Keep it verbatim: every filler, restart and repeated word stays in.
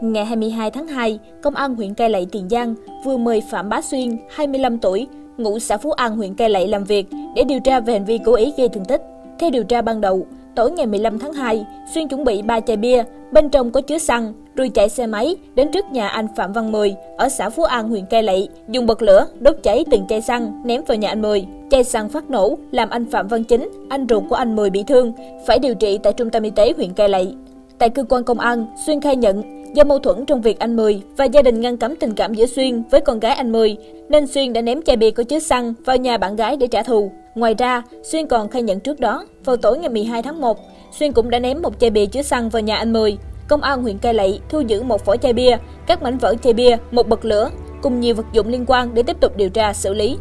Ngày hai mươi hai tháng hai, Công an huyện Cai Lậy, Tiền Giang vừa mời Phạm Bá Xuyên, hai mươi lăm tuổi, ngụ xã Phú An, huyện Cai Lậy làm việc để điều tra về hành vi cố ý gây thương tích. Theo điều tra ban đầu, tối ngày mười lăm tháng hai, Xuyên chuẩn bị ba chai bia, bên trong có chứa xăng, rồi chạy xe máy đến trước nhà anh Phạm Văn Mười ở xã Phú An, huyện Cai Lậy, dùng bật lửa đốt cháy từng chai xăng ném vào nhà anh Mười. Chai xăng phát nổ làm anh Phạm Văn Chính, anh ruột của anh Mười bị thương, phải điều trị tại trung tâm y tế huyện Cai Lậy. Tại cơ quan công an, Xuyên khai nhận do mâu thuẫn trong việc anh Mười và gia đình ngăn cấm tình cảm giữa Xuyên với con gái anh Mười, nên Xuyên đã ném chai bia có chứa xăng vào nhà bạn gái để trả thù. Ngoài ra, Xuyên còn khai nhận trước đó, vào tối ngày mười hai tháng một, Xuyên cũng đã ném một chai bia chứa xăng vào nhà anh Mười. Công an huyện Cai Lậy thu giữ một vỏ chai bia, các mảnh vỡ chai bia, một bật lửa cùng nhiều vật dụng liên quan để tiếp tục điều tra xử lý.